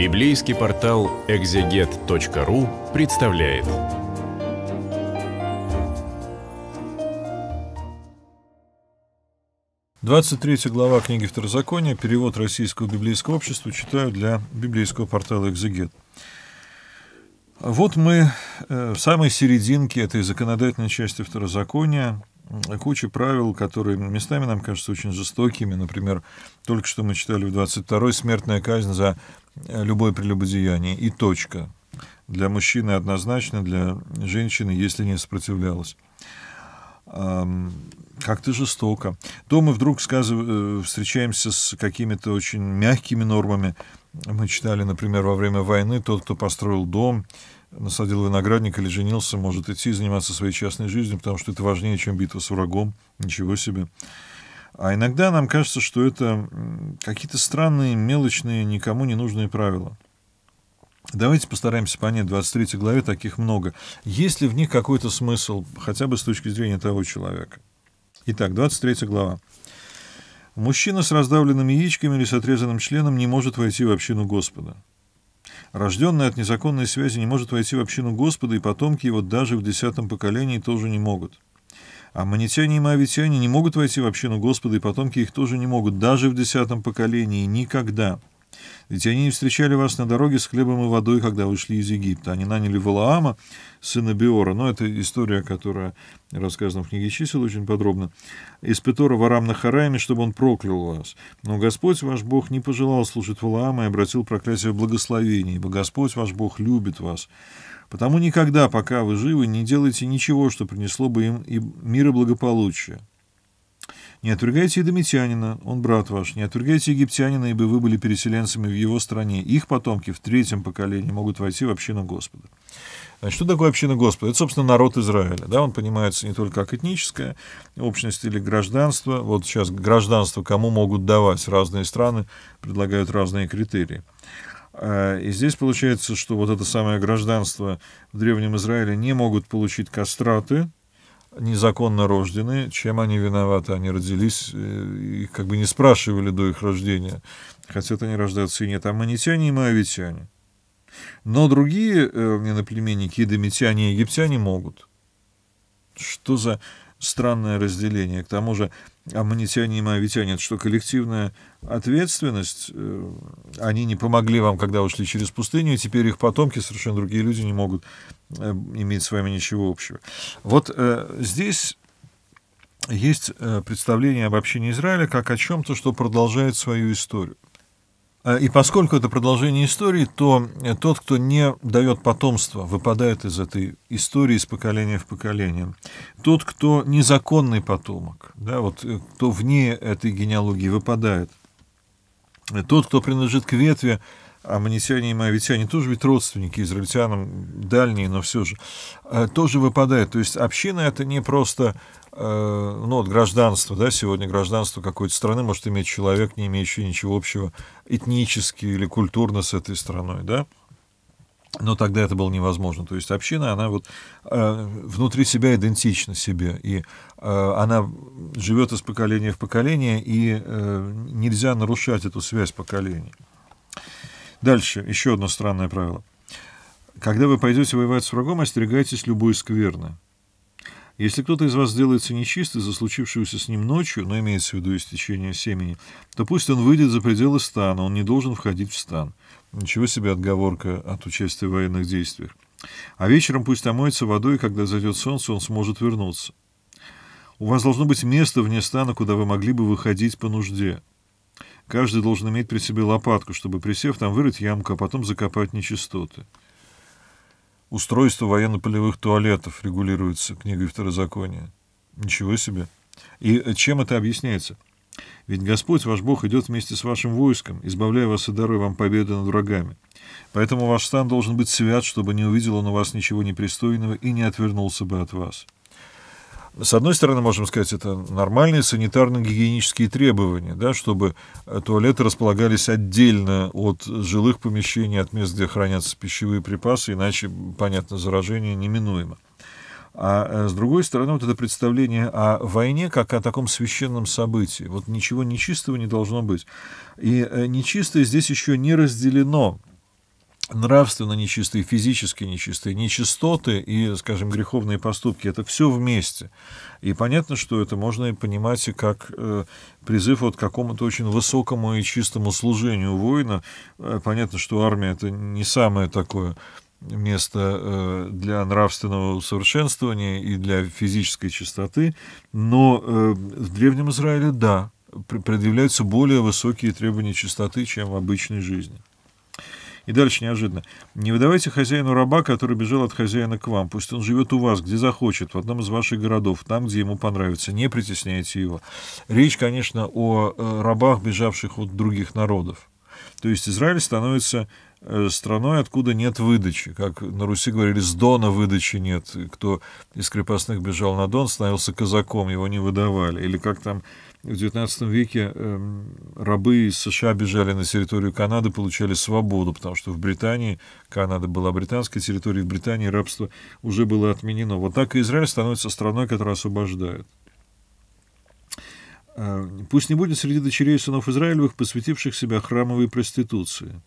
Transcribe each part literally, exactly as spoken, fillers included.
Библейский портал экзегет точка ру представляет. двадцать третья глава книги Второзакония, перевод Российского библейского общества, читаю для библейского портала «Экзегет». Вот мы в самой серединке этой законодательной части Второзакония, куча правил, которые местами нам кажутся очень жестокими. Например, только что мы читали в двадцать второй смертная казнь за любое прелюбодеяние и точка. Для мужчины однозначно, для женщины, если не сопротивлялась. Как-то жестоко. То мы вдруг встречаемся с какими-то очень мягкими нормами. Мы читали, например, во время войны, тот, кто построил дом, насадил виноградник или женился, может идти и заниматься своей частной жизнью, потому что это важнее, чем битва с врагом. Ничего себе. А иногда нам кажется, что это какие-то странные, мелочные, никому не нужные правила. Давайте постараемся понять, в двадцать третьей главе таких много. Есть ли в них какой-то смысл, хотя бы с точки зрения того человека? Итак, двадцать третья глава. «Мужчина с раздавленными яичками или с отрезанным членом не может войти в общину Господа. Рожденный от незаконной связи не может войти в общину Господа, и потомки его даже в десятом поколении тоже не могут. Аммонитяне и моавитяне не могут войти в общину Господа, и потомки их тоже не могут, даже в десятом поколении, никогда. Ведь они не встречали вас на дороге с хлебом и водой, когда вышли из Египта. Они наняли Валаама, сына Биора». Но это история, которая рассказана в книге чисел очень подробно. «Из Петора в Арам на Харайме, чтобы он проклял вас. Но Господь ваш Бог не пожелал слушать Валаама и обратил проклятие в благословение, ибо Господь ваш Бог любит вас. Потому никогда, пока вы живы, не делайте ничего, что принесло бы им и мир и благополучие. Не отвергайте идомитянина, он брат ваш, не отвергайте египтянина, ибо вы были переселенцами в его стране. Их потомки в третьем поколении могут войти в общину Господа». Значит, что такое община Господа? Это, собственно, народ Израиля. Да? Он понимается не только как этническая общность или гражданство. Вот сейчас гражданство кому могут давать? Разные страны предлагают разные критерии. И здесь получается, что вот это самое гражданство в Древнем Израиле не могут получить кастраты, незаконно рождены. Чем они виноваты? Они родились, их как бы не спрашивали до их рождения, хотят они рождаться и нет. Аммонитяне и моавитяне. Но другие э, иноплеменники, идомитяне и египтяне, могут. Что за странное разделение? К тому же аммонитяне и моавитяне — это что, коллективная ответственность? Э, они не помогли вам, когда ушли через пустыню, и теперь их потомки, совершенно другие люди, не могут иметь с вами ничего общего. Вот э, здесь есть э, представление об общине Израиля как о чем-то, что продолжает свою историю. Э, и поскольку это продолжение истории, то э, тот, кто не дает потомства, выпадает из этой истории из поколения в поколение. Тот, кто незаконный потомок, да, вот, э, кто вне этой генеалогии, выпадает. Э, тот, кто принадлежит к ветви, аммонитяне и моавитяне тоже ведь родственники израильтянам, дальние, но все же, тоже выпадают. То есть община — это не просто ну, вот гражданство. Да, сегодня гражданство какой-то страны может иметь человек, не имеющий ничего общего этнически или культурно с этой страной. Да? Но тогда это было невозможно. То есть община, она вот э, внутри себя идентична себе. И э, она живет из поколения в поколение, и э, нельзя нарушать эту связь поколений. Дальше, еще одно странное правило. «Когда вы пойдете воевать с врагом, остерегайтесь любой скверны. Если кто-то из вас сделается нечистым за случившуюся с ним ночью, но имеется в виду истечение семени, то пусть он выйдет за пределы стана, он не должен входить в стан». Ничего себе отговорка от участия в военных действиях. «А вечером пусть омоется водой, и когда зайдет солнце, он сможет вернуться. У вас должно быть место вне стана, куда вы могли бы выходить по нужде. Каждый должен иметь при себе лопатку, чтобы, присев, там вырыть ямку, а потом закопать нечистоты». Устройство военно-полевых туалетов регулируется книгой Второзакония. Ничего себе! И чем это объясняется? «Ведь Господь, ваш Бог, идет вместе с вашим войском, избавляя вас и даруя вам победы над врагами. Поэтому ваш стан должен быть свят, чтобы не увидел он у вас ничего непристойного и не отвернулся бы от вас». С одной стороны, можем сказать, это нормальные санитарно-гигиенические требования, да, чтобы туалеты располагались отдельно от жилых помещений, от мест, где хранятся пищевые припасы, иначе, понятно, заражение неминуемо. А с другой стороны, вот это представление о войне как о таком священном событии. Вот ничего нечистого не должно быть. И нечистое здесь еще не разделено нравственно нечистые, физически нечистые, нечистоты и, скажем, греховные поступки — это все вместе. И понятно, что это можно понимать и как э, призыв вот к какому-то очень высокому и чистому служению воина. Понятно, что армия — это не самое такое место для нравственного усовершенствования и для физической чистоты, но в Древнем Израиле, да, предъявляются более высокие требования чистоты, чем в обычной жизни. И дальше неожиданно. «Не выдавайте хозяину раба, который бежал от хозяина к вам. Пусть он живет у вас, где захочет, в одном из ваших городов, там, где ему понравится. Не притесняйте его». Речь, конечно, о рабах, бежавших от других народов. То есть Израиль становится страной, откуда нет выдачи. Как на Руси говорили, с Дона выдачи нет. Кто из крепостных бежал на Дон, становился казаком, его не выдавали. Или как там в девятнадцатом веке рабы из США бежали на территорию Канады, получали свободу, потому что в Британии, Канада была британской территорией, в Британии рабство уже было отменено. Вот так и Израиль становится страной, которая освобождает. «Пусть не будет среди дочерей и сынов Израилевых, посвятивших себя храмовой проституции».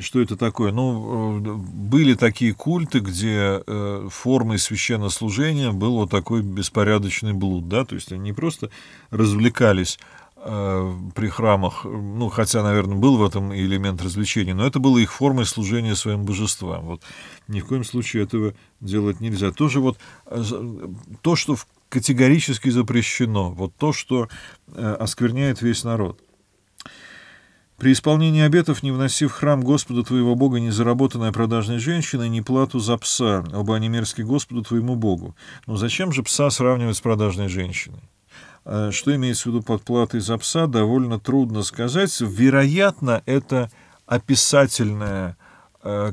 Что это такое? Ну, были такие культы, где формой священнослужения был вот такой беспорядочный блуд, да, то есть они не просто развлекались при храмах, ну, хотя, наверное, был в этом элемент развлечения, но это было их формой служения своим божествам. Вот ни в коем случае этого делать нельзя. Тоже вот то, что категорически запрещено, вот то, что оскверняет весь народ. «При исполнении обетов не вноси в храм Господа твоего Бога ни заработанная продажной женщины, ни плату за пса, оба они мерзки Господу твоему Богу». Но зачем же пса сравнивать с продажной женщиной? Что имеется в виду под платой за пса, довольно трудно сказать. Вероятно, это описательная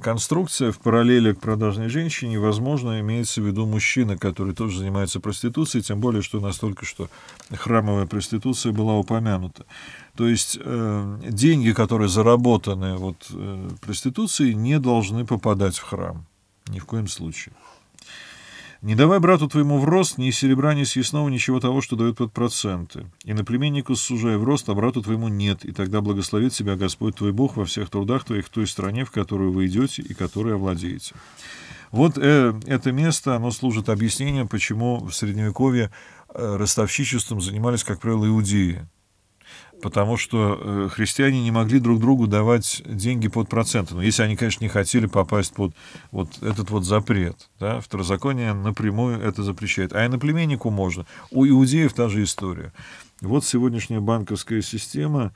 конструкция в параллели к продажной женщине. Возможно, имеется в виду мужчина, который тоже занимается проституцией, тем более, что настолько, что храмовая проституция была упомянута. То есть э, деньги, которые заработаны вот, э, проституцией, не должны попадать в храм. Ни в коем случае. «Не давай брату твоему в рост ни серебра, ни съестного, ничего того, что дают под проценты. И на племеннику сужай в рост, а брату твоему нет, и тогда благословит тебя Господь твой Бог во всех трудах твоих в той стране, в которую вы идете и которой овладеете». Вот э, это место, оно служит объяснением, почему в Средневековье э, ростовщичеством занимались, как правило, иудеи. Потому что христиане не могли друг другу давать деньги под проценты. Но если они, конечно, не хотели попасть под вот этот вот запрет. Да? Второзаконие напрямую это запрещает. А иноплеменнику можно. У иудеев та же история. Вот сегодняшняя банковская система,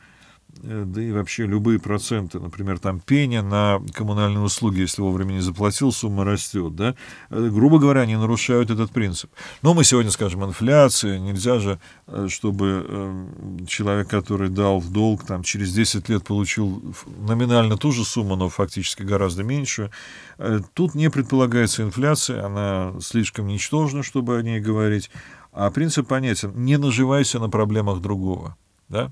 да и вообще любые проценты, например, там пени на коммунальные услуги, если вовремя не заплатил, сумма растет, да? Грубо говоря, они нарушают этот принцип. Но мы сегодня скажем инфляция, нельзя же, чтобы человек, который дал в долг, там, через десять лет получил номинально ту же сумму, но фактически гораздо меньшую. Тут не предполагается инфляция, она слишком ничтожна, чтобы о ней говорить. А принцип понятен, не наживайся на проблемах другого, да?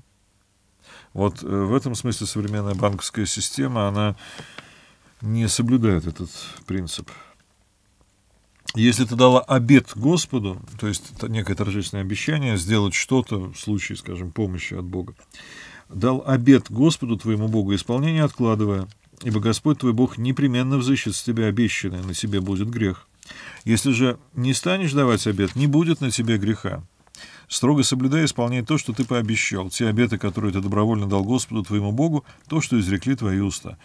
Вот в этом смысле современная банковская система, она не соблюдает этот принцип. Если ты дала обет Господу, то есть некое торжественное обещание сделать что-то в случае, скажем, помощи от Бога, дал обет Господу твоему Богу, исполнение откладывая, ибо Господь твой Бог непременно взыщет с тебя обещанное, на тебе будет грех. Если же не станешь давать обет, не будет на тебе греха. Строго соблюдай и исполняй то, что ты пообещал, те обеты, которые ты добровольно дал Господу твоему Богу, то, что изрекли твои уста.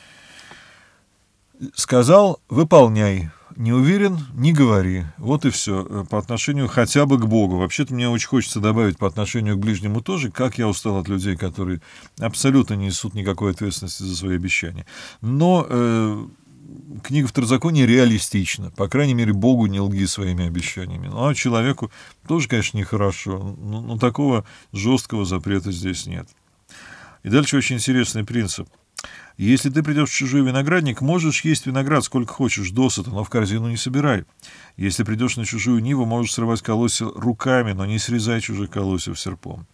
Сказал, выполняй. Не уверен, не говори. Вот и все. По отношению хотя бы к Богу. Вообще-то мне очень хочется добавить по отношению к ближнему тоже, как я устал от людей, которые абсолютно не несут никакой ответственности за свои обещания. Но э, книга Второзакония реалистична. По крайней мере, Богу не лги своими обещаниями. Ну, а человеку тоже, конечно, нехорошо. Но такого жесткого запрета здесь нет. И дальше очень интересный принцип. Если ты придешь в чужой виноградник, можешь есть виноград сколько хочешь, досыта, но в корзину не собирай. Если придешь на чужую ниву, можешь срывать колосья руками, но не срезай чужих колосьев серпом.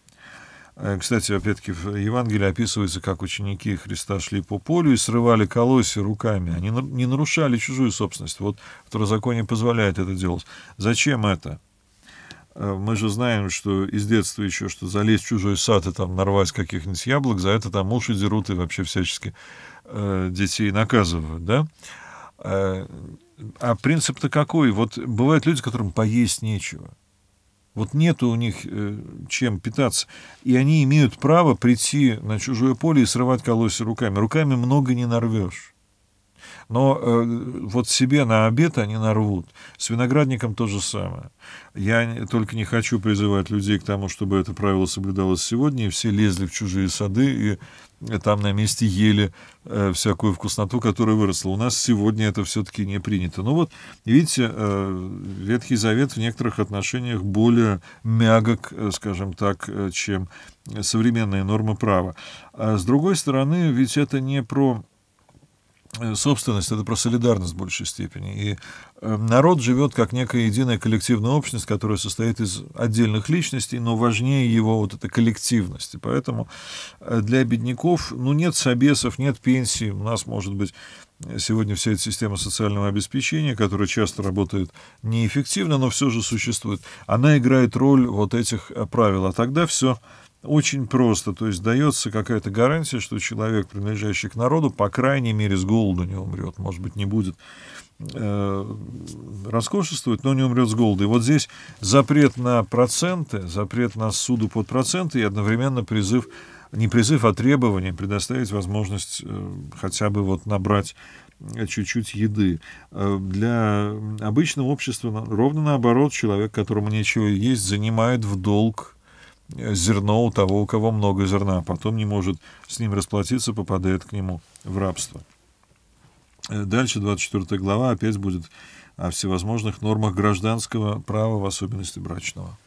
Кстати, опять-таки, в Евангелии описывается, как ученики Христа шли по полю и срывали колосья руками. Они не нарушали чужую собственность. Вот Второзаконие позволяет это делать. Зачем это? Мы же знаем, что из детства еще, что залезть в чужой сад и там нарвать каких-нибудь яблок, за это там уши дерут и вообще всячески э, детей наказывают, да? А, а принцип-то какой? Вот бывают люди, которым поесть нечего. Вот нету у них э, чем питаться. И они имеют право прийти на чужое поле и срывать колосья руками. Руками много не нарвешь. Но э, вот себе на обед они нарвут. С виноградником то же самое. Я только не хочу призывать людей к тому, чтобы это правило соблюдалось сегодня, и все лезли в чужие сады, и там на месте ели э, всякую вкусноту, которая выросла. У нас сегодня это все-таки не принято. Но вот, видите, э, Ветхий Завет в некоторых отношениях более мягок, скажем так, чем современные нормы права. А с другой стороны, ведь это не про... собственность — это про солидарность в большей степени. И народ живет как некая единая коллективная общность, которая состоит из отдельных личностей, но важнее его вот эта коллективность. И поэтому для бедняков, ну, нет собесов, нет пенсий. У нас, может быть, сегодня вся эта система социального обеспечения, которая часто работает неэффективно, но все же существует, она играет роль вот этих правил. А тогда все... очень просто, то есть дается какая-то гарантия, что человек, принадлежащий к народу, по крайней мере, с голоду не умрет, может быть, не будет э, роскошествовать, но не умрет с голоду. И вот здесь запрет на проценты, запрет на суду под проценты и одновременно призыв, не призыв, а требование предоставить возможность э, хотя бы вот набрать чуть-чуть еды. Для обычного общества ровно наоборот, человек, которому нечего есть, занимает в долг зерно у того, у кого много зерна, потом не может с ним расплатиться, попадает к нему в рабство. Дальше двадцать четвёртая глава опять будет о всевозможных нормах гражданского права, в особенности брачного.